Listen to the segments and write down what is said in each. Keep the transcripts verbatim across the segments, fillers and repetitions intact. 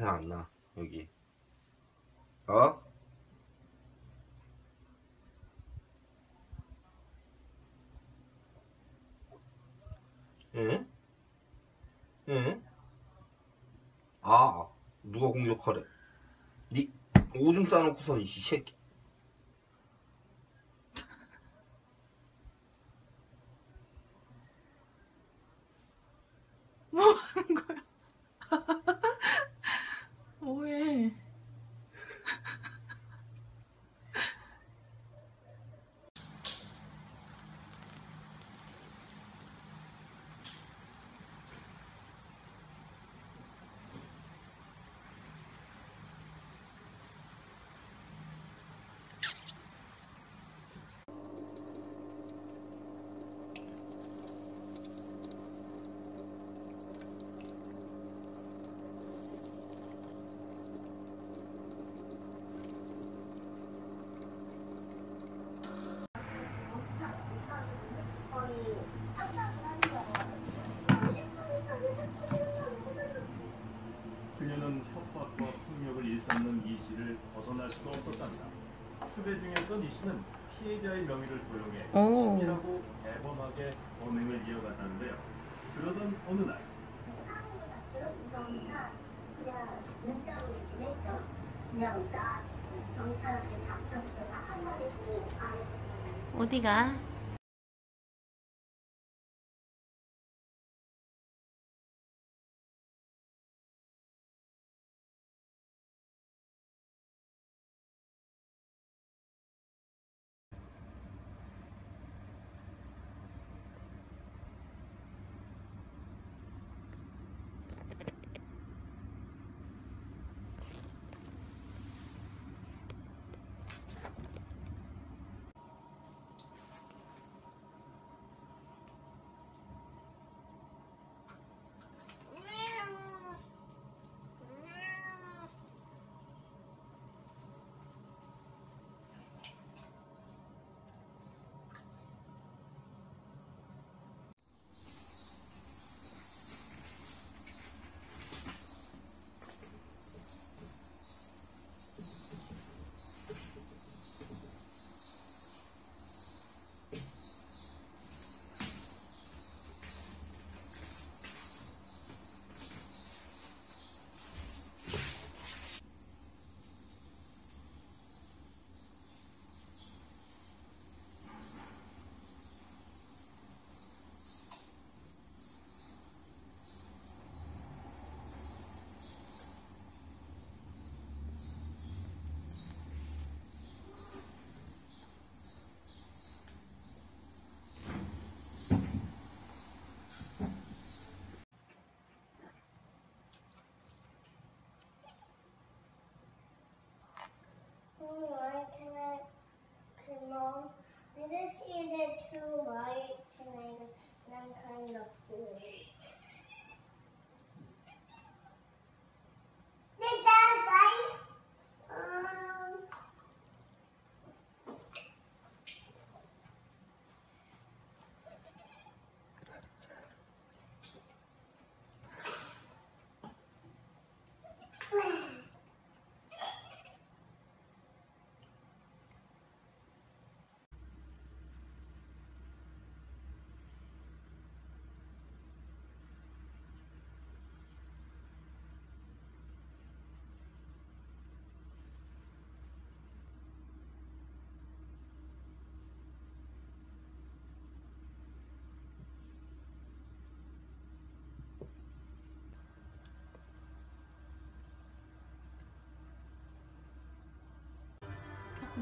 냄새 안 나, 여기. 어? 응? 응? 아, 누가 공격하래? 니 오줌 싸놓고선 이 새끼. 뭐 하는 거야? 뭐해? 그녀는 협박과 폭력을 일삼는 이 씨를 벗어날 수가 없었답니다. 수배 중이었던 이 씨는 피해자의 명의를 도용해 치밀하고 대범하게 범행을 이어갔다는데요. 그러던 어느 날 어디가?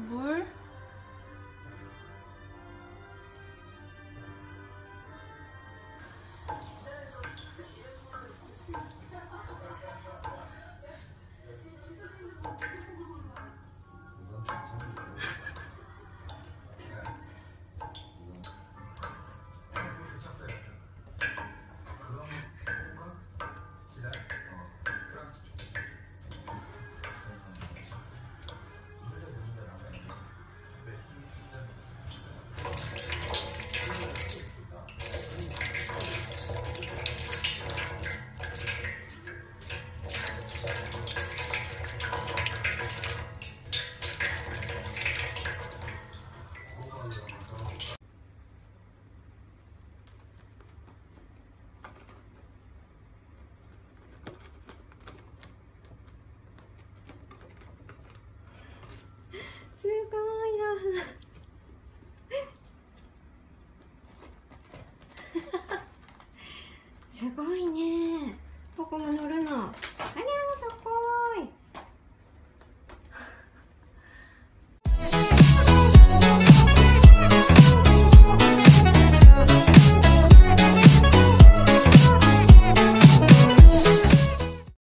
물?